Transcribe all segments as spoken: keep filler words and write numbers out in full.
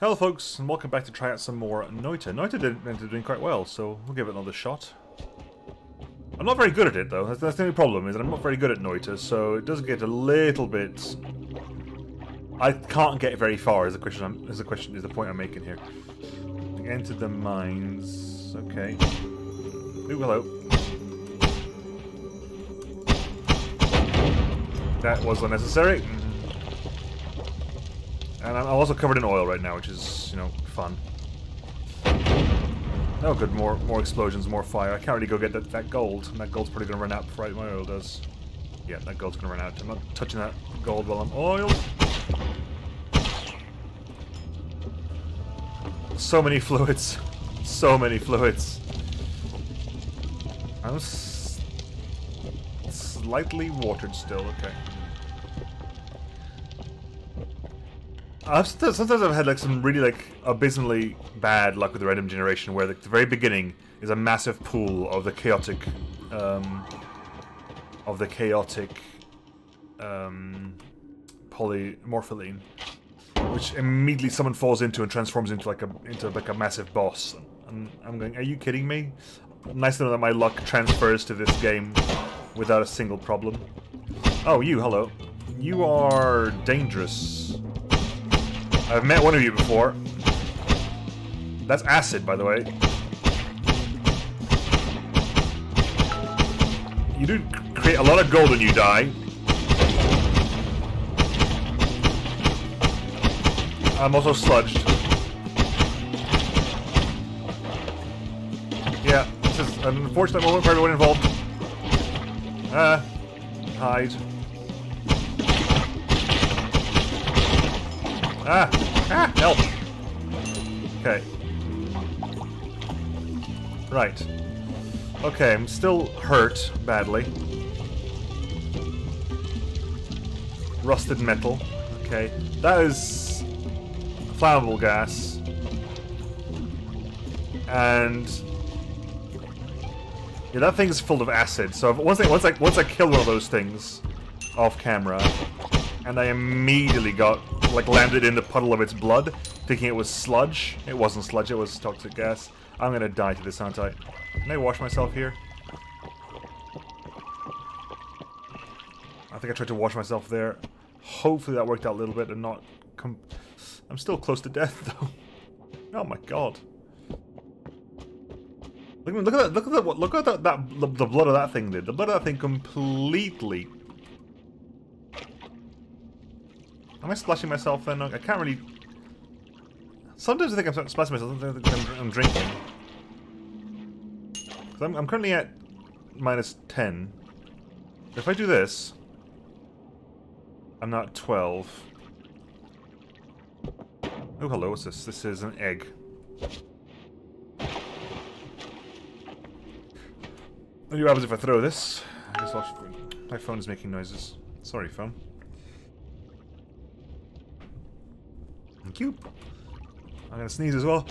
Hello folks, and welcome back to try out some more Noita. Noita did doing quite well, so we'll give it another shot. I'm not very good at it though, that's, that's the only problem, is that I'm not very good at Noita, so it does get a little bit... I can't get very far, is the question I'm, is the question, is the point I'm making here. Enter the mines, okay. Ooh, hello. That was unnecessary. And I'm also covered in oil right now, which is, you know, fun. Oh good, more more explosions, more fire. I can't really go get that, that gold. And that gold's probably going to run out before my oil does. Yeah, that gold's going to run out. I'm not touching that gold while I'm oiled. So many fluids. So many fluids. I'm s slightly watered still, okay. I've st sometimes I've had like some really like abysmally bad luck with the random generation, where the, the very beginning is a massive pool of the chaotic, um, of the chaotic um, polymorpholine, which immediately someone falls into and transforms into like a into like a massive boss. And I'm going, are you kidding me? Nice to know that my luck transfers to this game without a single problem. Oh, you, hello. You are dangerous. I've met one of you before. That's acid, by the way. You do create a lot of gold when you die. I'm also sludged. Yeah, this is an unfortunate moment for everyone involved. Uh, hide. Ah! Ah! Help! Okay. Right. Okay, I'm still hurt badly. Rusted metal. Okay. That is... flammable gas. And... yeah, that thing's full of acid, so once I, once I, once I kill one of those things off camera, and I immediately got... like landed in the puddle of its blood, thinking it was sludge. It wasn't sludge, it was toxic gas. I'm gonna die to this, aren't I? Can I wash myself here? I think I tried to wash myself there. Hopefully that worked out a little bit and not... com I'm still close to death, though. Oh my god. Look, look at that, look at that, look at that, that, the blood of that thing did. The blood of that thing completely... am I splashing myself then? I can't really... sometimes I think I'm splashing myself, sometimes I think I'm, I'm drinking. Because I'm, I'm currently at minus ten. If I do this... I'm now at twelve. Oh, hello, what's this? This is an egg. What happens if I throw this? I just watched... my phone is making noises. Sorry, phone. Thank you. I'm gonna sneeze as well.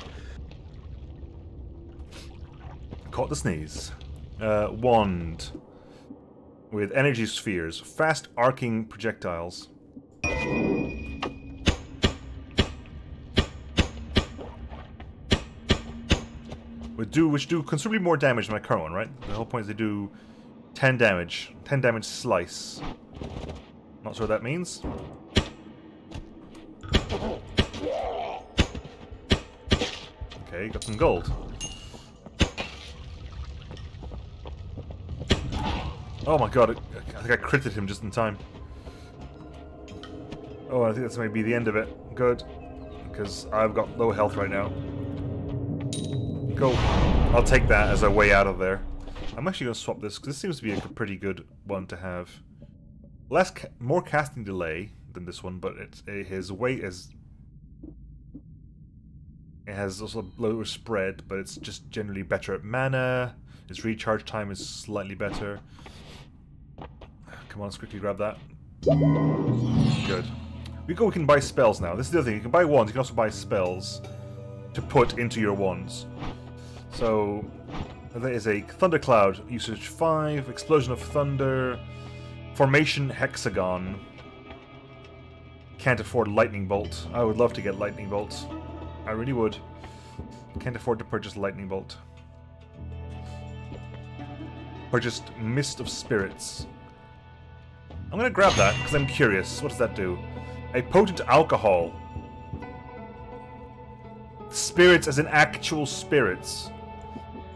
Caught the sneeze. Uh, wand. With energy spheres. Fast arcing projectiles. Which do, which do considerably more damage than my current one, right? The whole point is they do ten damage. ten damage slice. Not sure what that means. Okay, got some gold. Oh my god, I think I critted him just in time. Oh, I think that's maybe the end of it. Good. Because I've got low health right now. Go. I'll take that as a way out of there. I'm actually going to swap this, because this seems to be a pretty good one to have. Less, ca more casting delay than this one, but it's, it, his weight is... it has also a lower spread, but it's just generally better at mana. Its recharge time is slightly better. Come on, let's quickly grab that. Good. We go. We can buy spells now. This is the other thing. You can buy wands. You can also buy spells to put into your wands. So there is a thundercloud usage five, explosion of thunder, formation hexagon, Can't afford lightning bolt. I would love to get lightning bolts. I really would. Can't afford to purchase lightning bolt. Purchased Mist of Spirits. I'm gonna grab that because I'm curious. What does that do? A potent alcohol. Spirits as in actual spirits.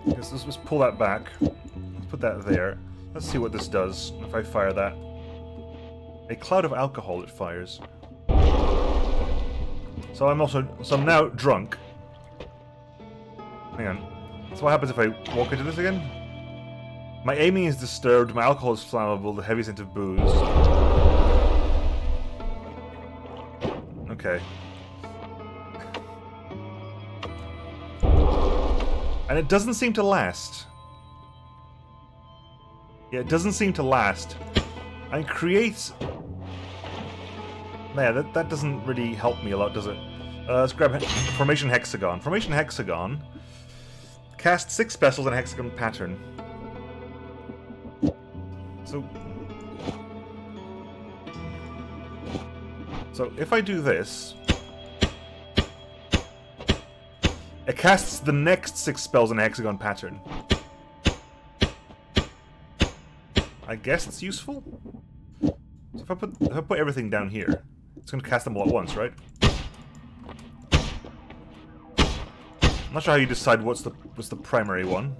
Let's, let's, let's pull that back. Let's put that there. Let's see what this does if I fire that. A cloud of alcohol it fires. So I'm also... So I'm now drunk. Hang on. So what happens if I walk into this again? My aiming is disturbed, my alcohol is flammable, the heavy scent of booze. Okay. And it doesn't seem to last. Yeah, it doesn't seem to last. And creates... Man, that, that doesn't really help me a lot, does it? Uh, let's grab he- Formation Hexagon. Formation Hexagon. Cast six specials in a hexagon pattern. So... So, if I do this... It casts the next six spells in a hexagon pattern. I guess it's useful? So if I put if I put everything down here, it's gonna cast them all at once, right? I'm not sure how you decide what's the what's the primary one.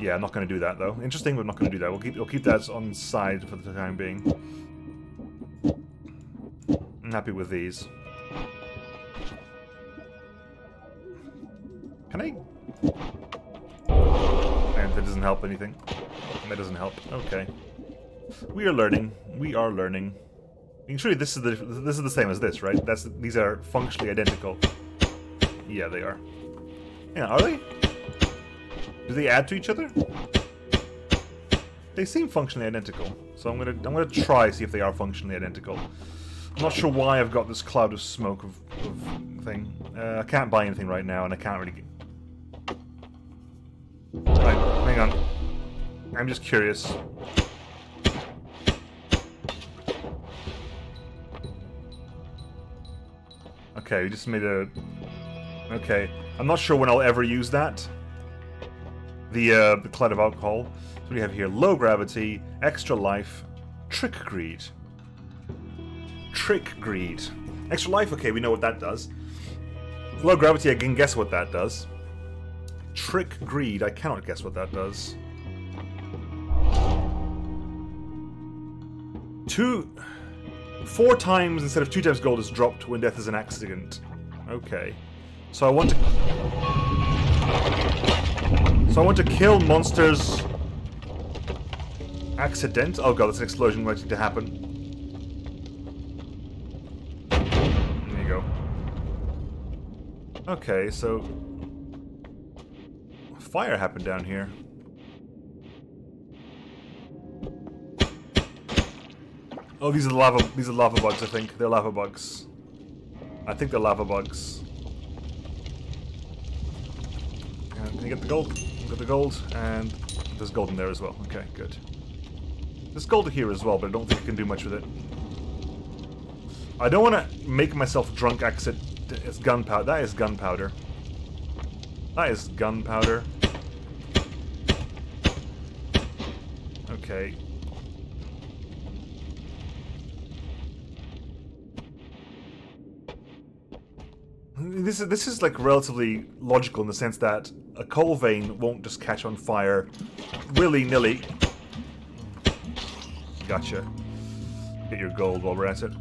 Yeah, I'm not gonna do that though. Interesting, but I'm not gonna do that. We'll keep we'll keep that on side for the time being. I'm happy with these. Can I? And that doesn't help anything. That doesn't help. Okay. We are learning. We are learning. I mean, surely this is the this is the same as this, right? That's these are functionally identical. Yeah, they are. Yeah, are they? Do they add to each other? They seem functionally identical. So I'm gonna I'm gonna try see if they are functionally identical. I'm not sure why I've got this cloud of smoke of, of thing. Uh, I can't buy anything right now, and I can't really. Get... Right, hang on. I'm just curious. Okay, we just made a... Okay. I'm not sure when I'll ever use that. The, uh, the cloud of alcohol. So what do you have here? Low gravity, extra life, trick greed. Trick greed. Extra life? Okay, we know what that does. Low gravity, I can guess what that does. Trick greed, I cannot guess what that does. Two... Four times instead of two times gold is dropped when death is an accident. Okay. So I want to... So I want to kill monsters... Accident? Oh god, that's an explosion waiting to happen. There you go. Okay, so... Fire happened down here. Oh, these are the lava. These are lava bugs. I think they're lava bugs. I think they're lava bugs. And can you get the gold? Got the gold, and there's gold in there as well. Okay, good. There's gold here as well, but I don't think I can do much with it. I don't want to make myself drunk. Exit. It's gunpowder. That is gunpowder. That is gunpowder. Okay. This is, this is like relatively logical in the sense that a coal vein won't just catch on fire willy-nilly. Gotcha. Get your gold while we're at it.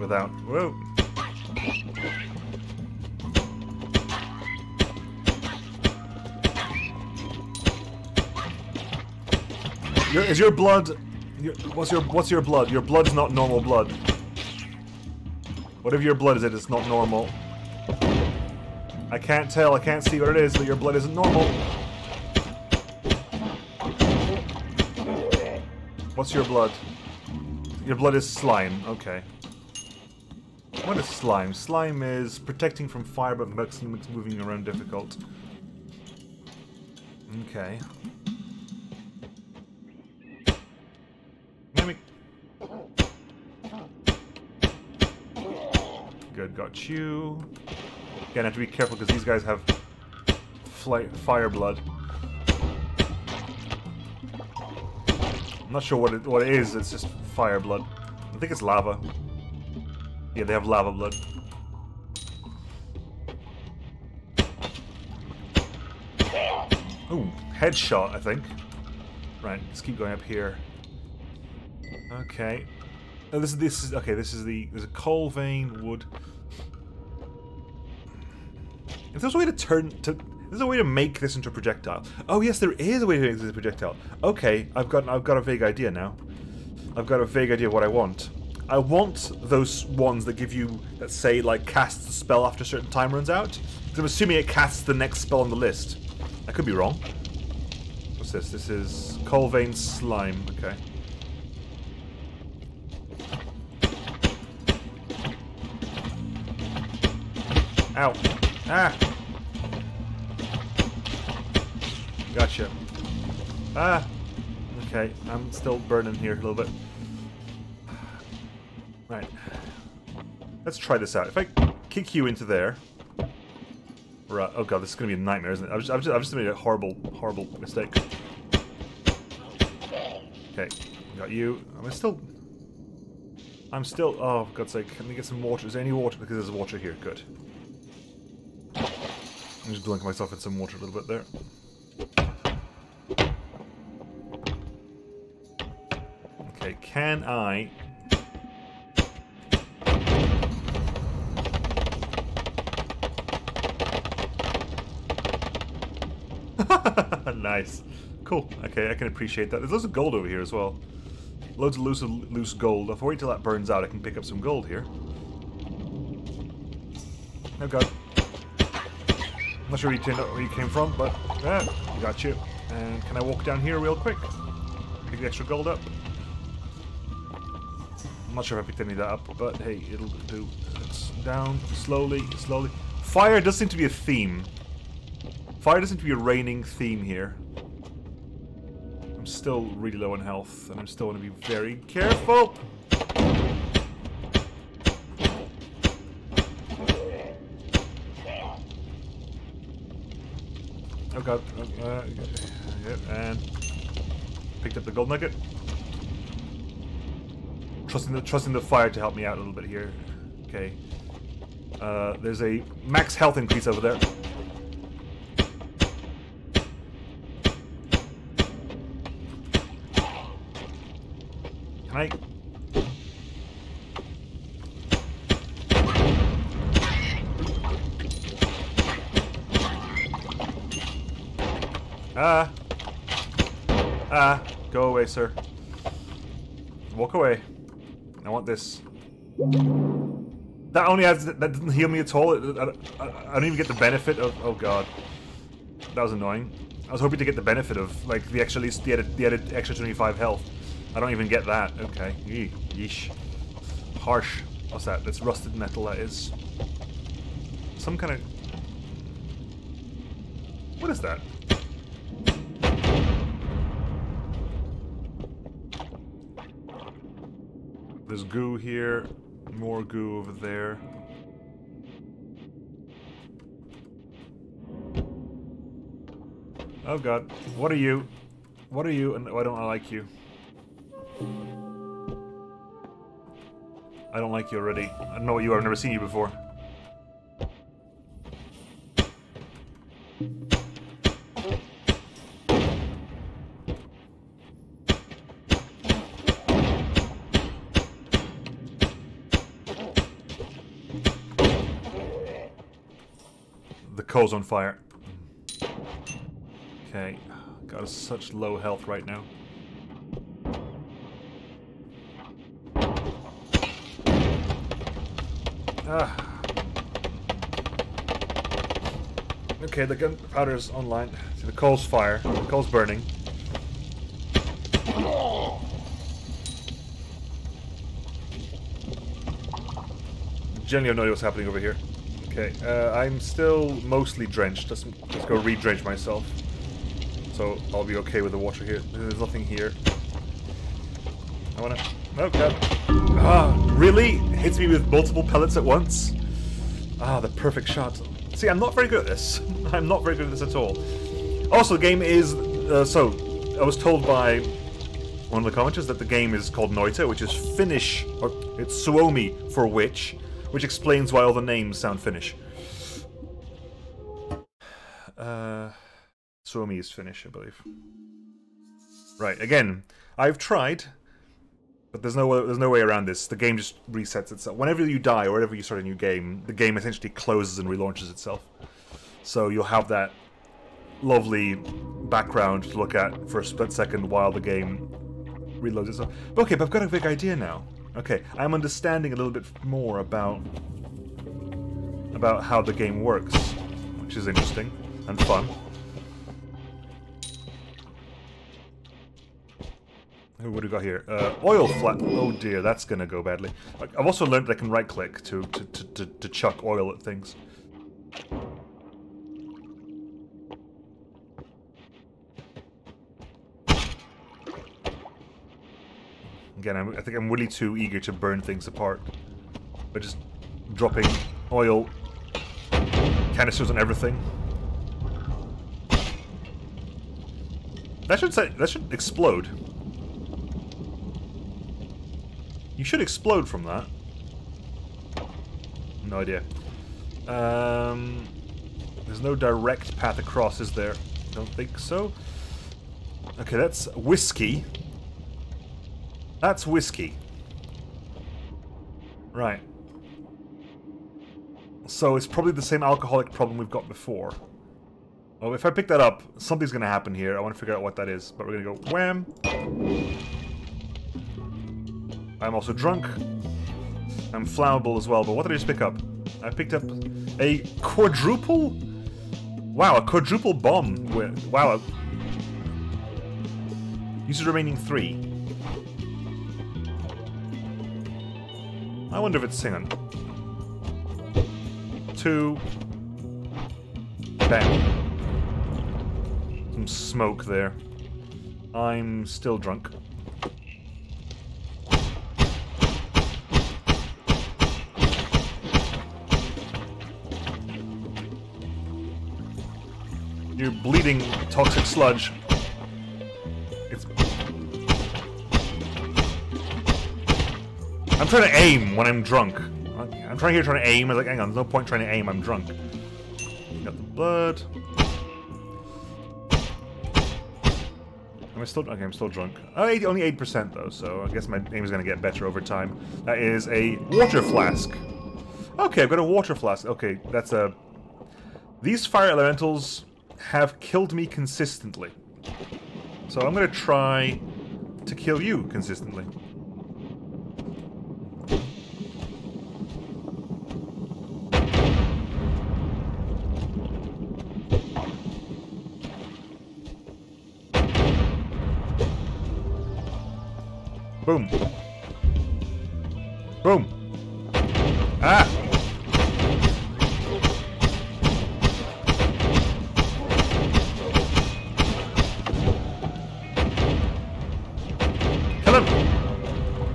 Without... Whoa. Your, is your blood... Your, what's your what's your blood? Your blood's not normal blood. Whatever your blood is, it's not normal. I can't tell, I can't see what it is, but your blood isn't normal. What's your blood? Your blood is slime, okay. What is slime? Slime is protecting from fire, but makes moving around difficult. Okay. Good, got you. Again, I have to be careful because these guys have fly fire blood. I'm not sure what it, what it is, it's just fire blood. I think it's lava. Yeah, they have lava blood. Ooh, headshot, I think. Right, let's keep going up here. Okay. Oh, this is this is okay. This is the there's a coal vein, wood. If there's a way to turn to, there's a way to make this into a projectile. Oh yes, there is a way to make this into a projectile. Okay, I've got I've got a vague idea now. I've got a vague idea of what I want. I want those ones that give you, let's say, like casts the spell after a certain time runs out. Because I'm assuming it casts the next spell on the list. I could be wrong. What's this? This is coal vein slime. Okay. Ow. Ah! Gotcha. Ah! Okay, I'm still burning here a little bit. Right. Let's try this out. If I kick you into there... Right. Oh god, this is gonna be a nightmare, isn't it? I've just, I've just, I've just made a horrible, horrible mistake. Okay, got you. Am I still... I'm still... Oh, for god's sake. Let me get some water. Is there any water? Because there's water here. Good. I'm just blinking myself in some water a little bit there. Okay, can I... Nice. Cool. Okay, I can appreciate that. There's loads of gold over here as well. Loads of loose, loose gold. If I wait till that burns out, I can pick up some gold here. Oh god. I'm not sure where you came from, but yeah, got you. And can I walk down here real quick? Pick the extra gold up. I'm not sure if I picked any of that up, but hey, it'll do. It's down slowly, slowly. Fire does seem to be a theme. Fire does seem to be a reigning theme here. I'm still really low on health, and I'm still going to be very careful. Oh god. Uh, and picked up the gold nugget. Trusting the trusting the fire to help me out a little bit here. Okay. Uh, there's a max health increase over there. Can I? Ah! Ah! Go away, sir. Walk away. I want this. That only has... That doesn't heal me at all. I, I, I don't even get the benefit of... Oh, god. That was annoying. I was hoping to get the benefit of, like, the extra, at least the added, the added extra twenty-five health. I don't even get that. Okay. Yeesh. Harsh. What's that? That's rusted metal, that is. Some kind of... What is that? There's goo here, more goo over there. Oh god, what are you? What are you? And why don't I like you? I don't like you already. I don't know what you are. I've never seen you before. Coal's on fire. Okay. Got such low health right now. Ah. Okay, the gunpowder's online. See, the coal's fire. The coal's burning. Generally, I have no idea what's happening over here. Okay, uh, I'm still mostly drenched. Let's, let's go re-drench myself. So I'll be okay with the water here. There's nothing here. I wanna... Oh god. Ah, really? Hits me with multiple pellets at once? Ah, the perfect shot. See, I'm not very good at this. I'm not very good at this at all. Also, the game is... Uh, so, I was told by one of the commenters that the game is called Noita, which is Finnish, or it's Suomi for witch, which explains why all the names sound Finnish. Uh, Suomi is Finnish, I believe. Right, again, I've tried, but there's no there's no way around this. The game just resets itself. Whenever you die or whenever you start a new game, the game essentially closes and relaunches itself. So you'll have that lovely background to look at for a split second while the game reloads itself. But okay, but I've got a big idea now. Okay, I'm understanding a little bit more about about how the game works, which is interesting and fun. What do we got here? Uh, oil flat. Oh dear, that's gonna go badly. I've also learned that I can right-click to to, to, to to chuck oil at things. Again, I'm, I think I'm really too eager to burn things apart by just dropping oil canisters on everything. That should say, that should explode. You should explode from that. No idea. Um, there's no direct path across, is there? Don't think so. Okay, that's whiskey. That's whiskey. Right. So it's probably the same alcoholic problem we've got before. Oh, if I pick that up, something's going to happen here. I want to figure out what that is. But we're going to go wham. I'm also drunk. I'm flammable as well, but what did I just pick up? I picked up a quadruple? Wow, a quadruple bomb. Wow. Uses remaining three. I wonder if it's singing. Two. Bang. Some smoke there. I'm still drunk. You're bleeding toxic sludge. It's... I'm trying to aim when I'm drunk. I'm trying here trying to aim. I'm like, hang on, there's no point trying to aim. I'm drunk. Got the blood. Am I still? Okay, I'm still drunk. Oh, only eight percent though, so I guess my aim is going to get better over time. That is a water flask. Okay, I've got a water flask. Okay, that's a. These fire elementals have killed me consistently. So I'm gonna try to kill you consistently. Boom. Boom. Ah!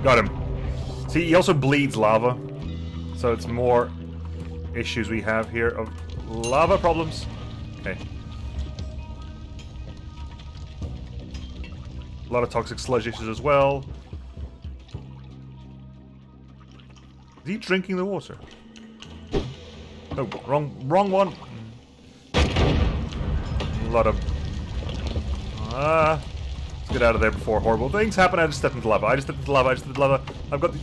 Got him. See, he also bleeds lava, so it's more issues we have here of lava problems. Okay. A lot of toxic sludge issues as well. Is he drinking the water? Oh, wrong, wrong one. A lot of... Ah... Uh, Get out of there before horrible things happen. I just stepped into lava. I just stepped into lava. I just stepped into lava. I've got the...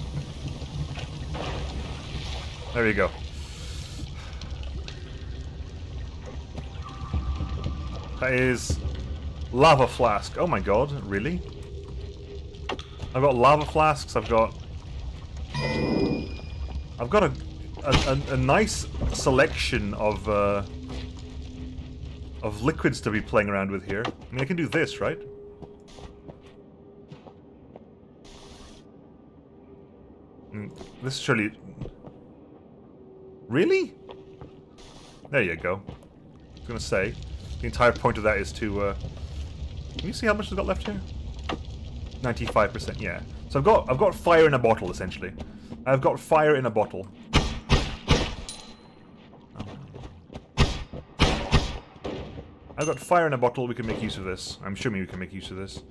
There you go. That is... Lava flask. Oh my god, really? I've got lava flasks. I've got... I've got a... A, a, a nice selection of... Uh, of liquids to be playing around with here. I mean, I can do this, right? This surely... Really? There you go. I was gonna say, the entire point of that is to... Uh... Can you see how much I've got left here? ninety-five percent, yeah. So I've got I've got fire in a bottle, essentially. I've got fire in a bottle. I've got fire in a bottle. We can make use of this. I'm assuming we can make use of this.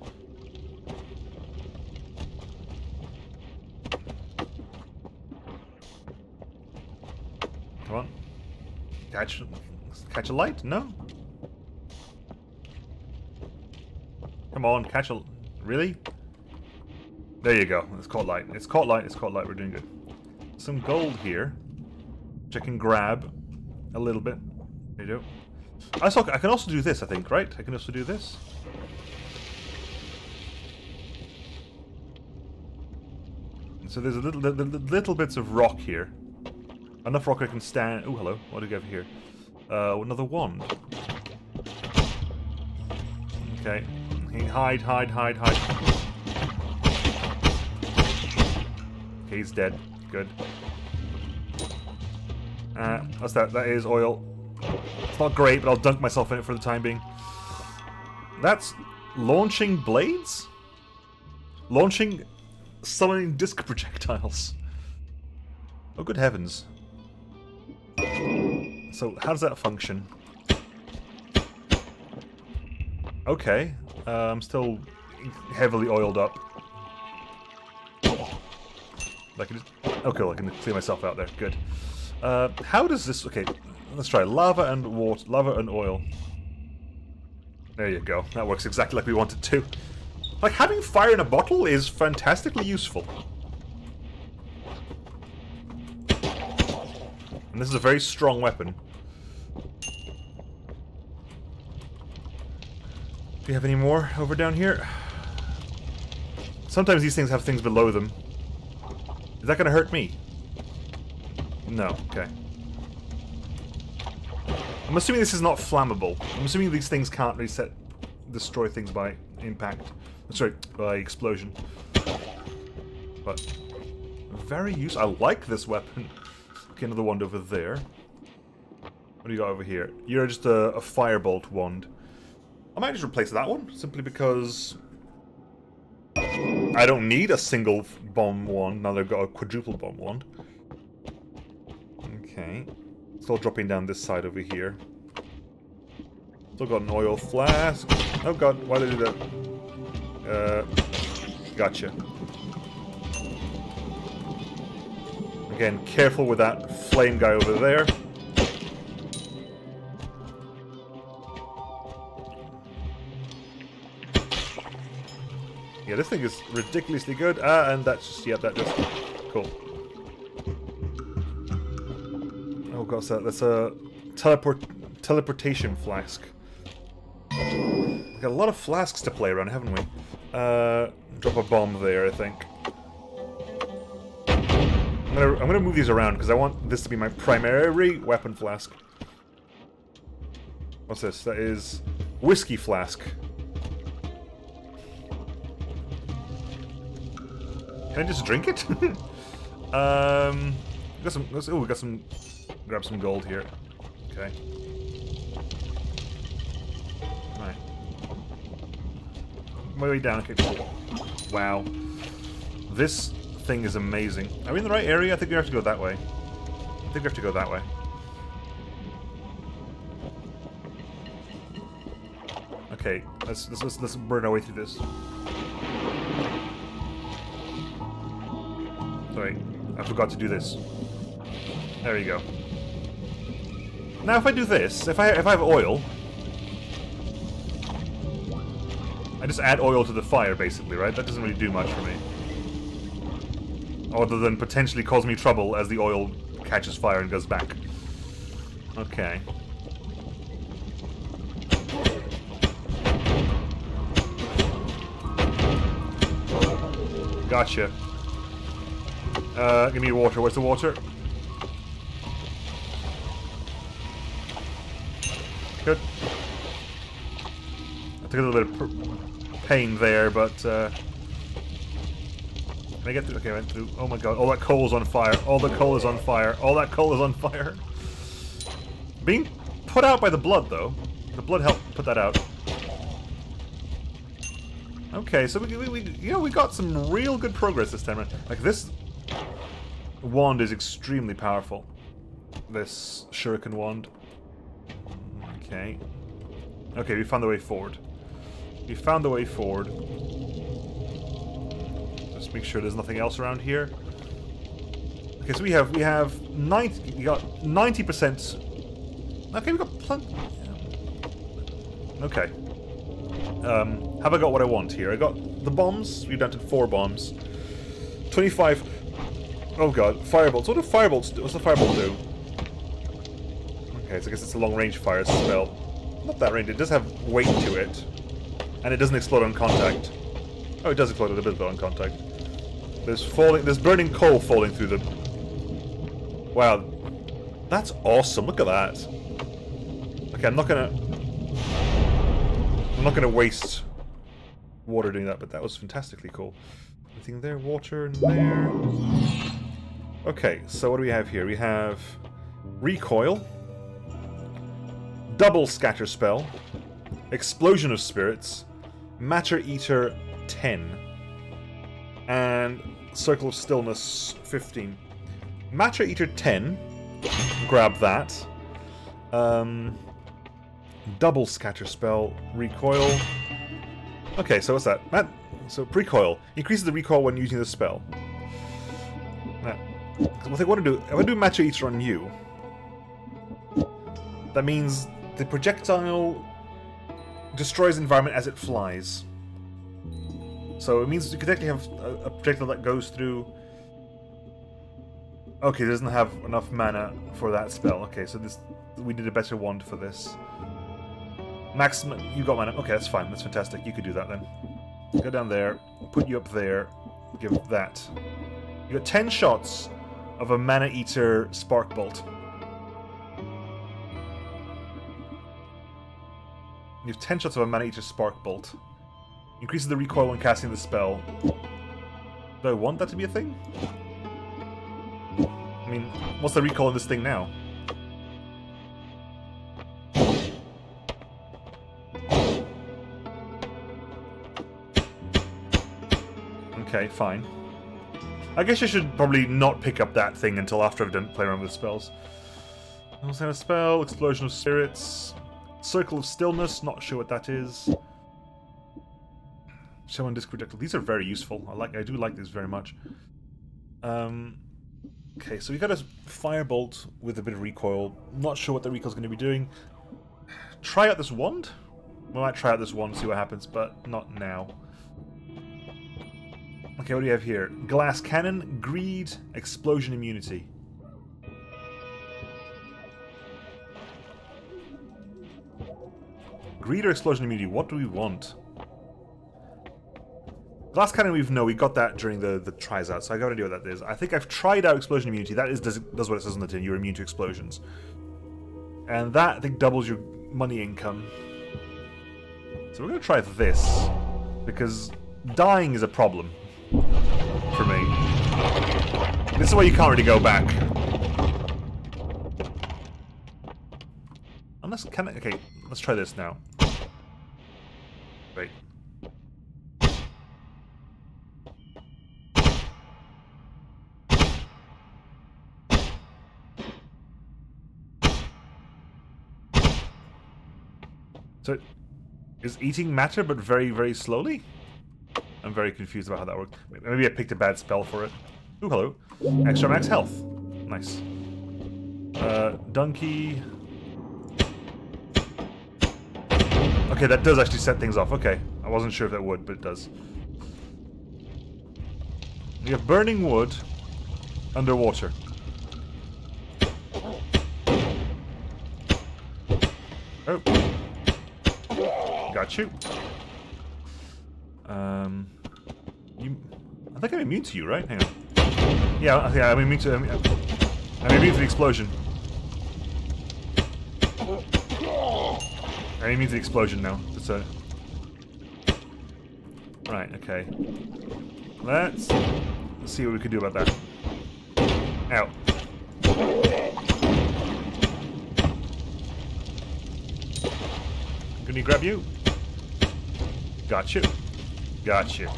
Come on. Catch, catch a light? No. Come on, catch a... Really? There you go. It's caught light. It's caught light. It's caught light. We're doing good. Some gold here, which I can grab a little bit. There you go. I, saw, I can also do this, I think, right? I can also do this. So there's a little, little, little bits of rock here. Enough rock I can stand... Oh, hello. What do we have here? Uh, another wand. Okay. Hide, hide, hide, hide. Okay, he's dead. Good. Uh, that's that. That is oil. It's not great, but I'll dunk myself in it for the time being. That's launching blades? Launching... Summoning disc projectiles. Oh, good heavens. So, how does that function? Okay. Uh, I'm still heavily oiled up. I can just... Okay, I can clear myself out there. Good. Uh, how does this... Okay, let's try lava and water. Lava and oil. There you go. That works exactly like we want it to. Like, having fire in a bottle is fantastically useful. And this is a very strong weapon. Do you have any more over down here? Sometimes these things have things below them. Is that going to hurt me? No, okay. I'm assuming this is not flammable. I'm assuming these things can't reset, destroy things by impact. Sorry, by explosion. But, very useful. I like this weapon. Okay, another wand over there. What do you got over here? You're just a, a firebolt wand. I might just replace that one, simply because I don't need a single bomb wand, now that I've got a quadruple bomb wand. Okay. Still dropping down this side over here. Still got an oil flask. Oh god, why did I do that? Uh, gotcha. Again, careful with that flame guy over there. Yeah, this thing is ridiculously good. Ah, and that's just, yeah, that just, cool. Oh god, so that's a teleport, teleportation flask. We've got a lot of flasks to play around, haven't we? Uh, drop a bomb there, I think. I'm gonna, I'm gonna move these around, because I want this to be my primary weapon flask. What's this? That is whiskey flask. Can I just drink it? um, we got some. Oh, we got some. Grab some gold here. Okay. Right. My way down. Okay. Wow. This thing is amazing. Are we in the right area? I think we have to go that way. I think we have to go that way. Okay. Let's let's let's, let's burn our way through this. Sorry, I forgot to do this. There we go. Now if I do this, if I if I have oil, I just add oil to the fire basically, right? That doesn't really do much for me. Other than potentially cause me trouble as the oil catches fire and goes back. Okay. Gotcha. Uh, give me water. Where's the water? Good. I took a little bit of pain there, but, uh... Can I get through? Okay, I went through. Oh my god, all that coal's on fire. All the coal is on fire. All that coal is on fire. Being put out by the blood, though. The blood helped put that out. Okay, so we, we, we you know, we got some real good progress this time around. Like, this... wand is extremely powerful. This shuriken wand. Okay. Okay, we found the way forward. We found the way forward. Just make sure there's nothing else around here. Okay, so we have we have ninety. We got ninety percent. Okay, we got plenty. Okay. Um, have I got what I want here? I got the bombs. We've planted four bombs. Twenty-five. Oh god, firebolts. What do firebolts do? What's the firebolt do? Okay, so I guess it's a long-range fire spell. Not that range. It does have weight to it, and it doesn't explode on contact. Oh, it does explode a little bit on contact. There's falling. There's burning coal falling through them. Wow, that's awesome. Look at that. Okay, I'm not gonna. I'm not gonna waste water doing that, but that was fantastically cool. Anything there? Water in there. Okay, so what do we have here? We have recoil, double scatter spell, explosion of spirits, matter eater ten, and circle of stillness fifteen. Matter eater ten, grab that. Um, double scatter spell, recoil. Okay, so what's that? That so recoil increases the recoil when using the spell. Now, what I want to do, I want to do matter eater on you. That means the projectile destroys environment as it flies. So it means you could actually have a projectile that goes through... Okay, it doesn't have enough mana for that spell. Okay, so this we need a better wand for this. Maximum... You got mana. Okay, that's fine. That's fantastic. You could do that then. Go down there. Put you up there. Give that. You got ten shots of a Mana Eater Spark Bolt. You have ten shots of a Mana Eater Spark Bolt. Increases the recoil when casting the spell. Do I want that to be a thing? I mean, what's the recoil in this thing now? Okay, fine. I guess I should probably not pick up that thing until after I've done play around with spells. I was a spell, Explosion of Spirits. Circle of Stillness, not sure what that is. Show on disc projectile. These are very useful. I like. I do like these very much. Um, okay, so we got a firebolt with a bit of recoil. Not sure what the recoil's going to be doing. Try out this wand. We might try out this wand, see what happens, but not now. Okay, what do we have here? Glass Cannon, Greed, Explosion Immunity. Greed or Explosion Immunity, what do we want? Glass Cannon, we've no, we got that during the, the tries out, so I got an idea what that is. I think I've tried out Explosion Immunity, that is does, does what it says on the tin, you're immune to explosions. And that, I think, doubles your money income. So we're going to try this, because dying is a problem for me. This is where you can't really go back. Unless, can I, okay, let's try this now. Wait. So, is eating matter, but very, very slowly? I'm very confused about how that worked. Maybe I picked a bad spell for it. Ooh, hello. Extra max health. Nice. Uh, donkey. Okay, that does actually set things off. Okay. I wasn't sure if that would, but it does. We have burning wood underwater. Oh. Got you. Um, you, I think I'm immune to you, right? Hang on. Yeah, I think I'm immune to. I'm, I'm immune to the explosion. I'm immune to the explosion now. It's a right. Okay. Let's see what we can do about that. Ow. I'm gonna grab you. Got you. Gotcha.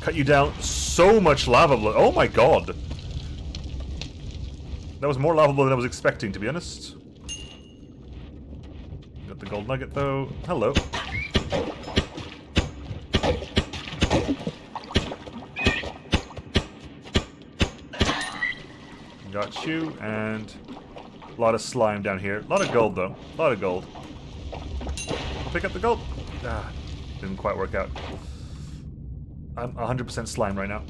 Cut you down so much lava blow. Oh my god. That was more lava blow than I was expecting, to be honest. Got the gold nugget, though. Hello. Got you, and a lot of slime down here. A lot of gold, though. A lot of gold. I'll pick up the gold. Ah, didn't quite work out. I'm one hundred percent slime right now.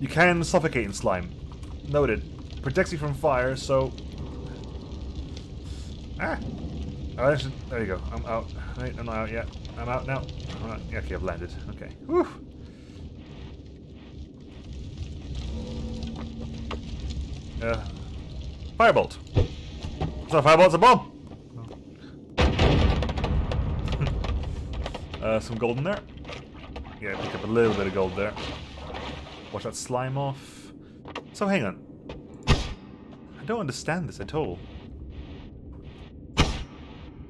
You can suffocate in slime. Noted. Protects you from fire, so... Ah! Oh, there you go. I'm out. Wait, I'm not out yet. I'm out now. I'm not... Okay, I've landed. Okay. Whew! Uh, firebolt. It's not a firebolt, it's a bomb! Oh. uh, some gold in there. Yeah, pick up a little bit of gold there. Wash that slime off. So hang on. I don't understand this at all.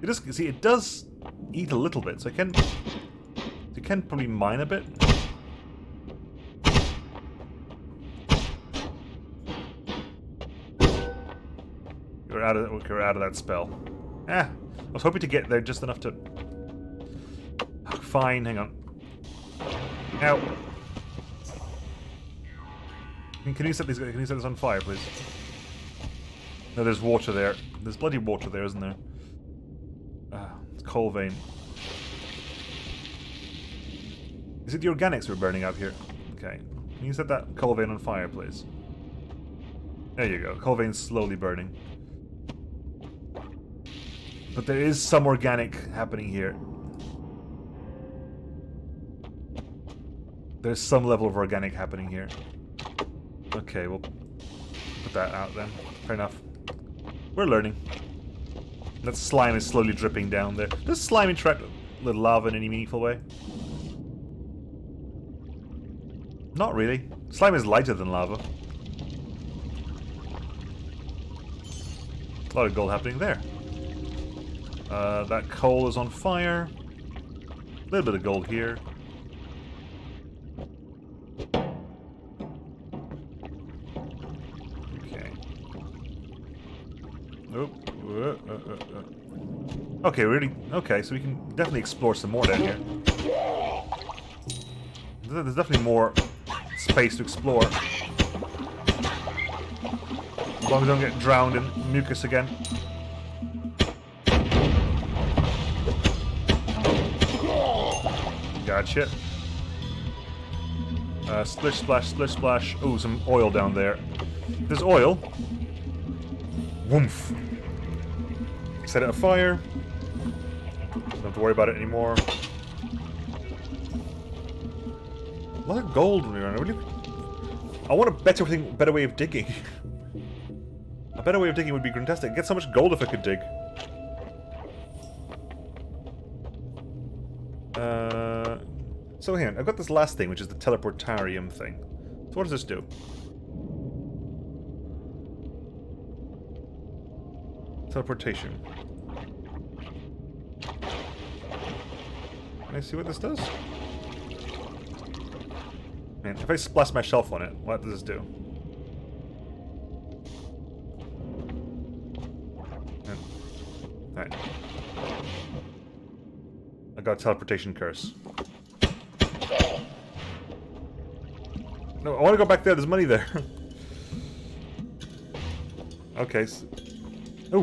It does, see, it does eat a little bit, so it can, it can probably mine a bit. We're out of, we're out of that spell. Eh, I was hoping to get there just enough to... Oh, fine, hang on. Ow. Can you set these? Can you set this on fire, please? No, there's water there. There's bloody water there, isn't there? Ah, it's coal vein. Is it the organics we're burning up here? Okay. Can you set that coal vein on fire, please? There you go. Coal vein's slowly burning. But there is some organic happening here. There's some level of organic happening here. Okay, we'll put that out then. Fair enough. We're learning. That slime is slowly dripping down there. Does slime interact with lava in any meaningful way? Not really. Slime is lighter than lava. A lot of gold happening there. Uh, that coal is on fire. A little bit of gold here. Okay, really? Okay, so we can definitely explore some more down here. There's definitely more space to explore. As long as I don't get drowned in mucus again. Gotcha. Uh, splish, splash, splish, splash. Ooh, some oil down there. There's oil. Woomph. Set it afire. Don't have to worry about it anymore. A lot of gold when we run. Really, I want a better thing, better way of digging. A better way of digging would be fantastic. Get so much gold if I could dig. Uh, so hang on, I've got this last thing, which is the teleportarium thing. So what does this do? Teleportation. Can I see what this does? Man, if I splash my shelf on it, what does this do? Alright. I got a teleportation curse. No, I want to go back there. There's money there. Okay. So oh,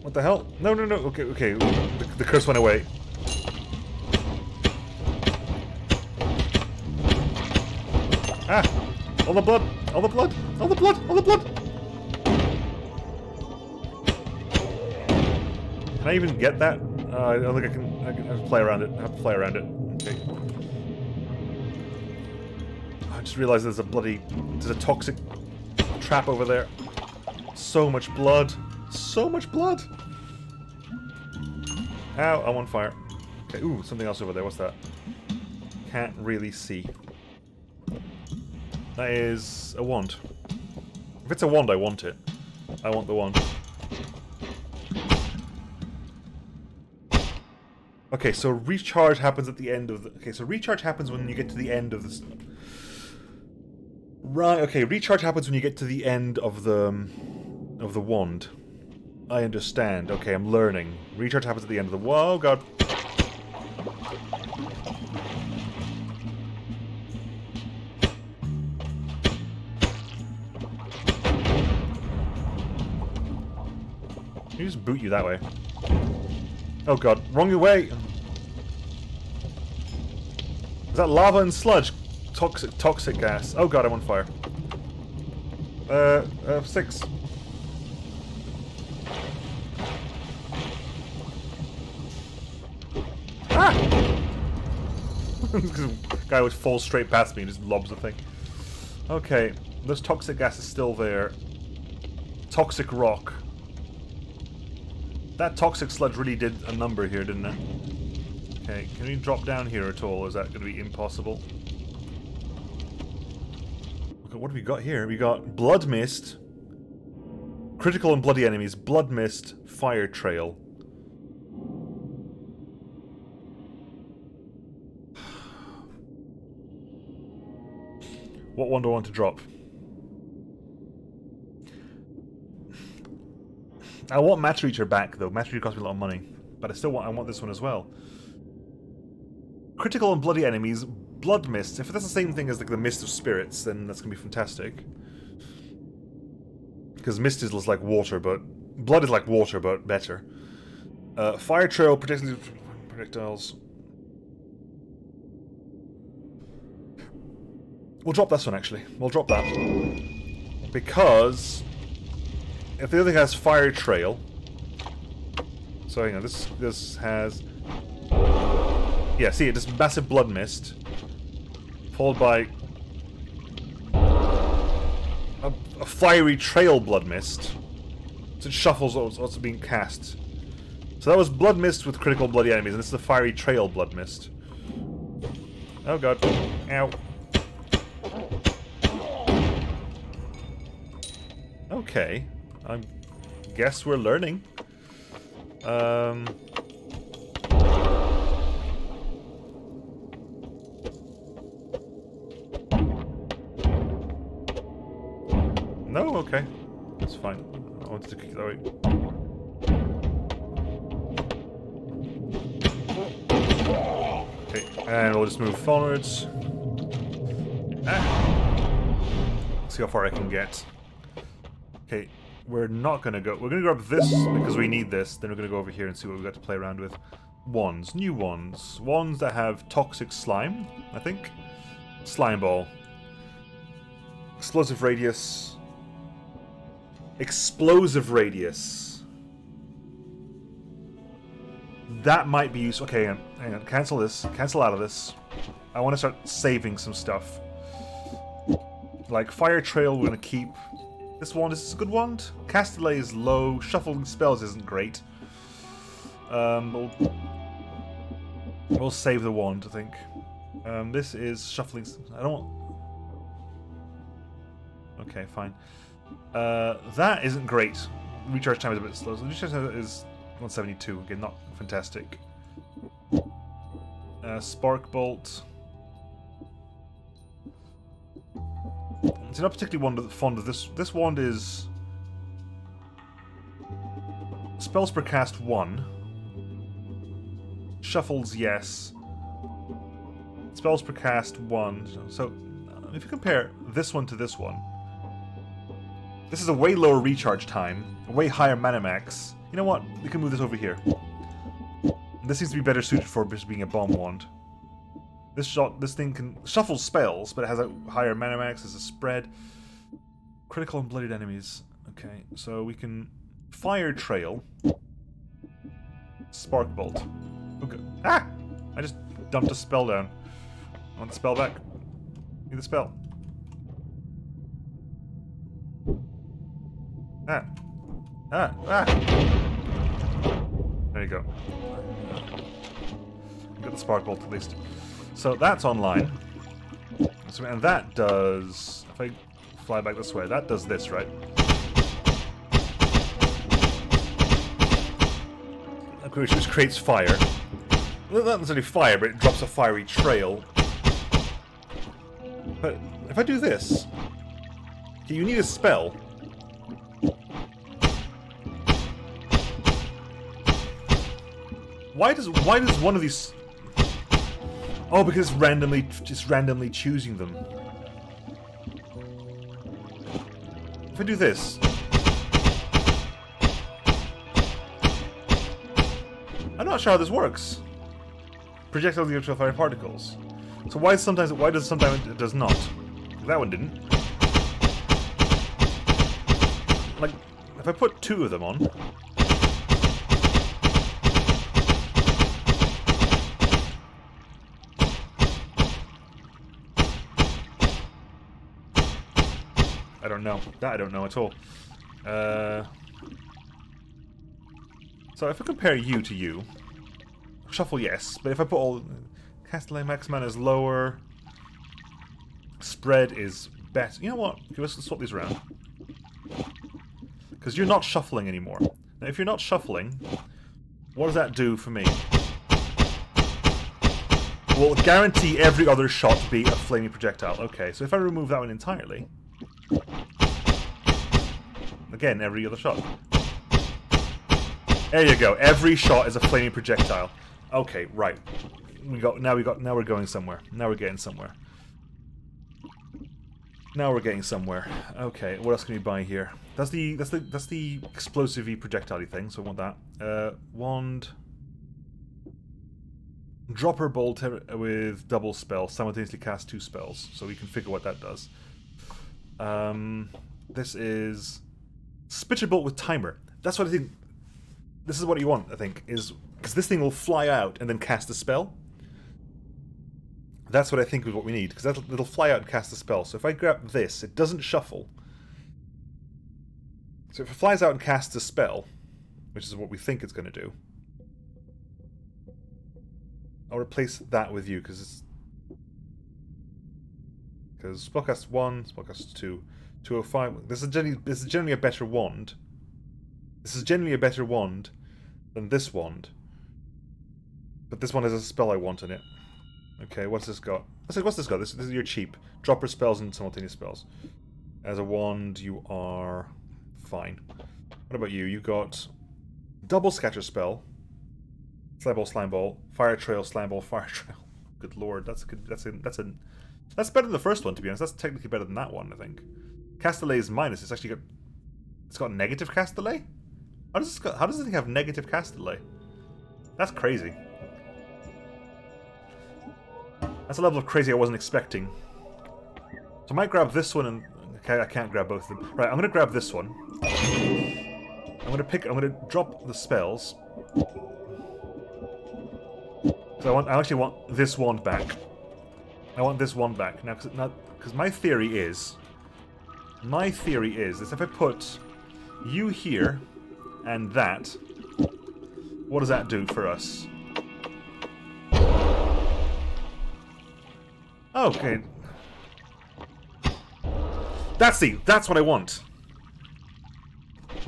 what the hell? No, no, no. Okay, okay. The, the curse went away. Ah! All the blood! All the blood! All the blood! All the blood! Can I even get that? Uh, I don't think I can. I can have to play around it. I have to play around it. Okay. I just realized there's a bloody, there's a toxic trap over there. So much blood. So much blood! Ow, I'm on fire. Okay, ooh, something else over there. What's that? Can't really see. That is a wand. If it's a wand, I want it. I want the wand. Okay, so recharge happens at the end of the... Okay, so recharge happens when you get to the end of this... Right, okay, recharge happens when you get to the end of the... Um, of the wand. I understand. Okay, I'm learning. Recharge happens at the end of the... Whoa, God. Let me just boot you that way. Oh, God. Wrong way! Is that lava and sludge? Toxic, toxic gas. Oh, God, I'm on fire. Uh, uh, six. Ah! Guy would fall straight past me and just lobs the thing. Okay, this toxic gas is still there. Toxic rock. That toxic sludge really did a number here, didn't it? Okay, can we drop down here at all? Is that going to be impossible? What have we got here? We got blood mist, critical and bloody enemies, blood mist, fire trail. What one do I want to drop? I want Match Reacher back though. Match Reacher cost me a lot of money, but I still want I want this one as well. Critical and bloody enemies. Blood mist. If that's the same thing as like the mist of spirits, then that's gonna be fantastic. Because mist is like water, but blood is like water, but better. Uh, fire trail protects projectiles. We'll drop this one actually. We'll drop that because if the other thing has fire trail, so hang on. This this has yeah. See, it just massive blood mist. Followed by a, a fiery trail blood mist. So it shuffles what's also being cast. So that was blood mist with critical bloody enemies, and this is the fiery trail blood mist. Oh god. Ow. Okay. I guess we're learning. Um... No? Okay. That's fine. I wanted to kick it that way. Okay, and we'll just move forwards. Ah. See how far I can get. Okay, we're not gonna go. We're gonna grab this because we need this. Then we're gonna go over here and see what we've got to play around with. Wands. New wands. Wands that have toxic slime, I think. Slime ball. Explosive radius. Explosive radius. That might be useful. Okay, hang on, hang on. Cancel this. Cancel out of this. I want to start saving some stuff. Like fire trail, we're gonna keep. This wand is a good wand. Cast delay is low. Shuffling spells isn't great. Um, we'll, we'll save the wand, I think. Um, this is shuffling. I don't. Want... Okay, fine. Uh, that isn't great. Recharge time is a bit slow. So recharge time is one seventy-two. Again, not fantastic. Uh, spark bolt. It's not particularly fond of this. This wand is spells per cast one. Shuffles yes. Spells per cast one. So if you compare this one to this one. This is a way lower recharge time, a way higher mana max. You know what? We can move this over here. This seems to be better suited for being a bomb wand. This shot, this thing can shuffle spells, but it has a higher mana max as a spread. Critical and bloodied enemies. Okay, so we can fire trail, spark bolt. Okay. Ah! I just dumped a spell down. I want the spell back. Give me the spell. Ah. Ah. Ah. There you go. Got the spark bolt at least. So that's online. So, and that does... If I fly back this way, that does this, right? Which just creates fire. Not necessarily fire, but it drops a fiery trail. But if I do this... You need a spell. Why does why does one of these? Oh, because it's randomly just randomly choosing them. If I do this, I'm not sure how this works. Projectiles the electrical fire particles. So why sometimes why does sometimes it does not? That one didn't. Like if I put two of them on. I don't know. That I don't know at all. Uh, so if I compare you to you, shuffle yes, but if I put all Castellane max mana is lower, spread is better. You know what? Okay, let's swap these around because you're not shuffling anymore. Now, if you're not shuffling, what does that do for me? Well, guarantee every other shot be a flaming projectile. Okay, so if I remove that one entirely. Again, every other shot. There you go. Every shot is a flaming projectile. Okay, right. We got now. We got now. We're going somewhere. Now we're getting somewhere. Now we're getting somewhere. Okay. What else can we buy here? That's the that's the that's the explosive-y projectile-y thing. So I want that. Uh, wand. Dropper bolt with double spell. Simultaneously cast two spells. So we can figure what that does. Um, this is Spitcher Bolt with timer. That's what I think. This is what you want, I think, is because this thing will fly out and then cast a spell. That's what I think is what we need, because that'll it'll fly out and cast a spell. So if I grab this, it doesn't shuffle. So if it flies out and casts a spell, which is what we think it's going to do, I'll replace that with you because it's. Because Spellcast one, Spellcast two, two oh five. This is generally this is generally a better wand. This is generally a better wand than this wand. But this one has a spell I want in it. Okay, what's this got? I said, what's this got? This, this is your cheap dropper spells and simultaneous spells. As a wand, you are fine. What about you? You got double scatter spell, slime ball, slime ball, fire trail, slime ball, fire trail. Good lord, that's a good. That's a that's a That's better than the first one, to be honest. That's technically better than that one, I think. Castellane is minus. It's actually got... It's got negative Castellane? How does this got, how does this thing have negative Castellane? That's crazy. That's a level of crazy I wasn't expecting. So I might grab this one and... Okay, I can't grab both of them. Right, I'm going to grab this one. I'm going to pick... I'm going to drop the spells. So I want... I actually want this wand back. I want this one back now, because my theory is, my theory is, is if I put you here and that, what does that do for us? Okay, that's the that's what I want.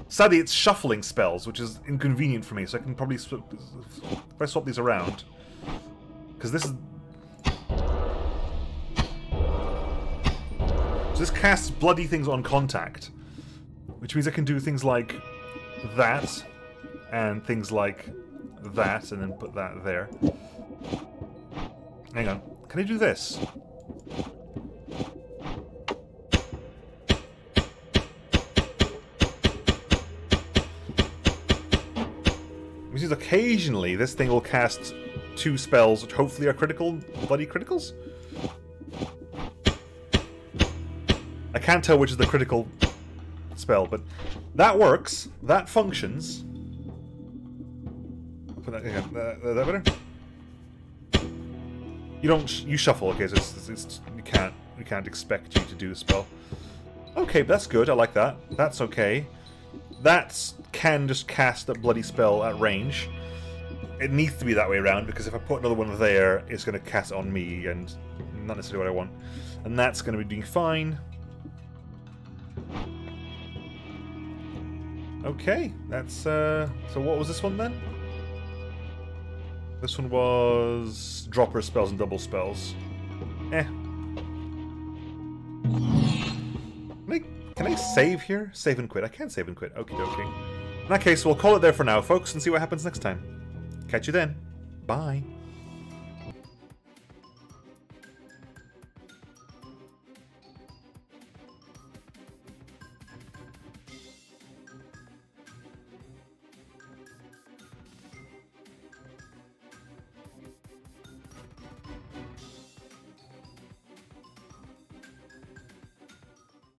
Sadly, it's shuffling spells, which is inconvenient for me, so I can probably sw if I swap these around, because this is. So this casts bloody things on contact, which means I can do things like that, and things like that, and then put that there. Hang on. Can I do this? Which is occasionally this thing will cast two spells, which hopefully are critical, bloody criticals? I can't tell which is the critical spell, but that works. That functions. Put that again. Uh, is that better? You don't. Sh you shuffle. Okay, so it's, it's, it's, you can't. We can't expect you to do a spell. Okay, but that's good. I like that. That's okay. That can just cast that bloody spell at range. It needs to be that way around because if I put another one there, it's going to cast on me, and not necessarily what I want. And that's going to be doing fine. Okay, that's, uh... So what was this one, then? This one was... Dropper spells and double spells. Eh. Can I, can I save here? Save and quit. I can save and quit. Okie dokie. In that case, we'll call it there for now, folks, and see what happens next time. Catch you then. Bye.